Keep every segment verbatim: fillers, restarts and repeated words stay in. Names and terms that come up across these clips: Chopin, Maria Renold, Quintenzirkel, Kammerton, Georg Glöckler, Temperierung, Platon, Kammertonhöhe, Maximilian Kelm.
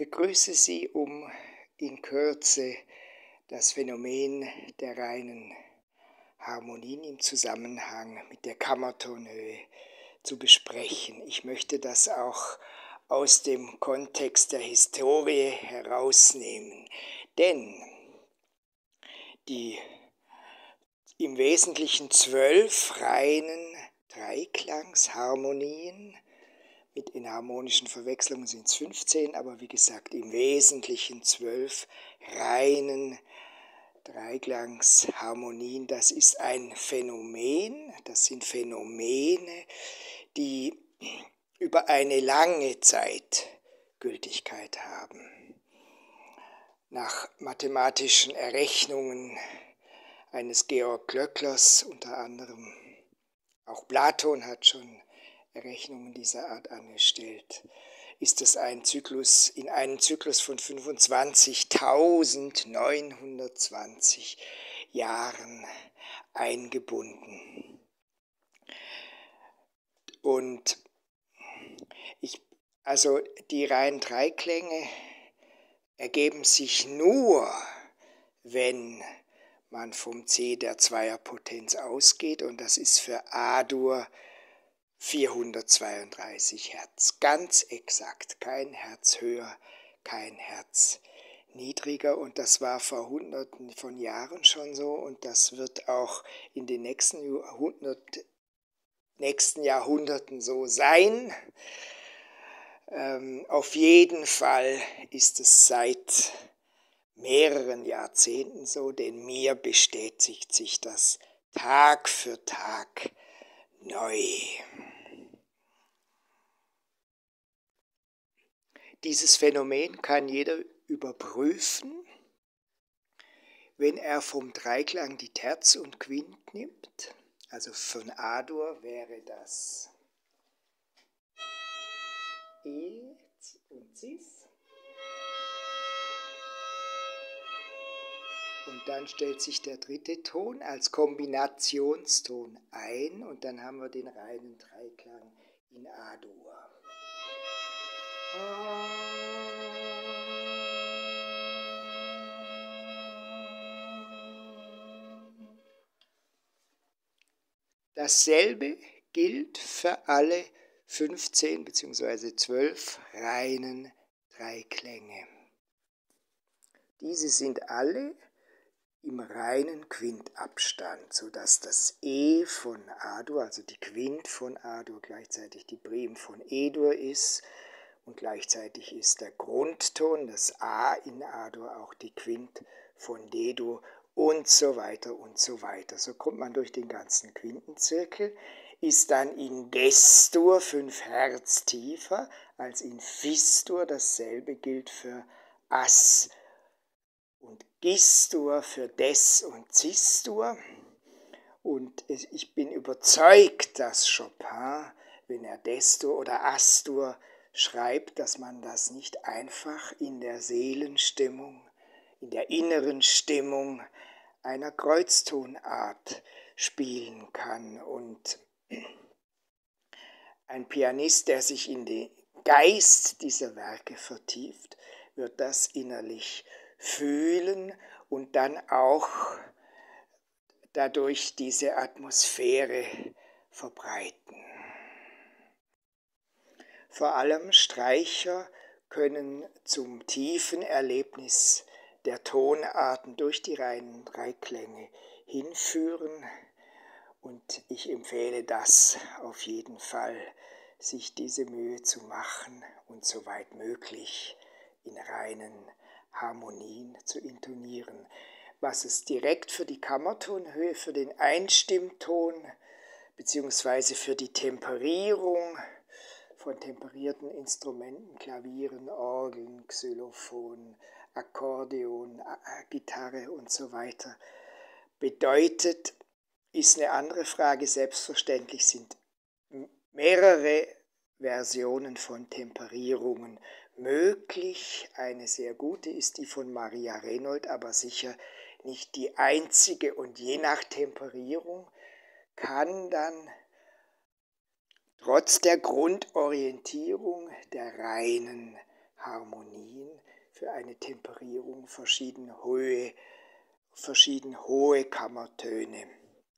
begrüße Sie, um in Kürze das Phänomen der reinen Harmonien im Zusammenhang mit der Kammertonhöhe zu besprechen. Ich möchte das auch aus dem Kontext der Historie herausnehmen, denn die im Wesentlichen zwölf reinen Dreiklangsharmonien, mit in harmonischen Verwechslungen sind es fünfzehn, aber wie gesagt, im Wesentlichen zwölf reinen Dreiklangsharmonien, das ist ein Phänomen, das sind Phänomene, die über eine lange Zeit Gültigkeit haben. Nach mathematischen Errechnungen eines Georg Glöcklers unter anderem, auch Platon hat schon Errechnungen dieser Art angestellt, ist es ein Zyklus, in einem Zyklus von fünfundzwanzigtausendneunhundertzwanzig Jahren eingebunden. Und ich, also die reinen Dreiklänge ergeben sich nur, wenn man vom C der Zweierpotenz ausgeht, und das ist für A-Dur vierhundertzweiunddreißig Hertz, ganz exakt, kein Herz höher, kein Herz niedriger, und das war vor Hunderten von Jahren schon so und das wird auch in den nächsten, Jahrhundert, nächsten Jahrhunderten so sein. Ähm, auf jeden Fall ist es seit mehreren Jahrzehnten so, denn mir bestätigt sich das Tag für Tag neu. Dieses Phänomen kann jeder überprüfen, wenn er vom Dreiklang die Terz und Quint nimmt. Also von A-Dur wäre das E und Cis. Und dann stellt sich der dritte Ton als Kombinationston ein und dann haben wir den reinen Dreiklang in A-Dur. Dasselbe gilt für alle fünfzehn bzw. zwölf reinen Dreiklänge. Diese sind alle im reinen Quintabstand, sodass das E von A-Dur, also die Quint von A-Dur, gleichzeitig die Prim von E-Dur ist und gleichzeitig ist der Grundton, das A in A-Dur, auch die Quint von D-Dur und so weiter und so weiter. So kommt man durch den ganzen Quintenzirkel, ist dann in Ges-Dur fünf Hertz tiefer als in Fis-Dur, dasselbe gilt für As und Gis-Dur für Des und Cis-Dur. Und ich bin überzeugt, dass Chopin, wenn er Des-Dur oder As-Dur schreibt, dass man das nicht einfach in der Seelenstimmung, in der inneren Stimmung einer Kreuztonart spielen kann. Und ein Pianist, der sich in den Geist dieser Werke vertieft, wird das innerlich fühlen und dann auch dadurch diese Atmosphäre verbreiten. Vor allem Streicher können zum tiefen Erlebnis der Tonarten durch die reinen Dreiklänge hinführen und ich empfehle das auf jeden Fall, sich diese Mühe zu machen und soweit möglich in reinen Harmonien zu intonieren. Was es direkt für die Kammertonhöhe, für den Einstimmton bzw. für die Temperierung von temperierten Instrumenten, Klavieren, Orgeln, Xylophon, Akkordeon, Gitarre und so weiter bedeutet, ist eine andere Frage. Selbstverständlich sind mehrere Versionen von Temperierungen möglich. Eine sehr gute ist die von Maria Renold, aber sicher nicht die einzige. Und je nach Temperierung kann dann trotz der Grundorientierung der reinen Harmonien für eine Temperierung verschieden hohe, verschieden hohe Kammertöne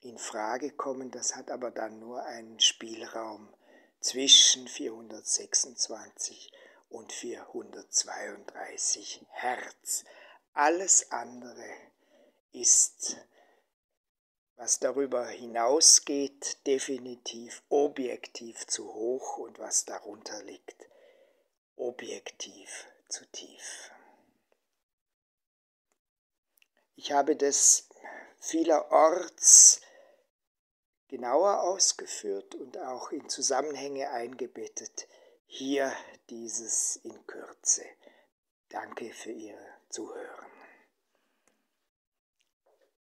in Frage kommen. Das hat aber dann nur einen Spielraum zwischen vierhundertsechsundzwanzig und vierhundertzweiunddreißig Hertz. Alles andere ist, was darüber hinausgeht, definitiv objektiv zu hoch und was darunter liegt, objektiv zu tief. Ich habe das vielerorts genauer ausgeführt und auch in Zusammenhänge eingebettet. Hier dieses in Kürze. Danke für Ihr Zuhören.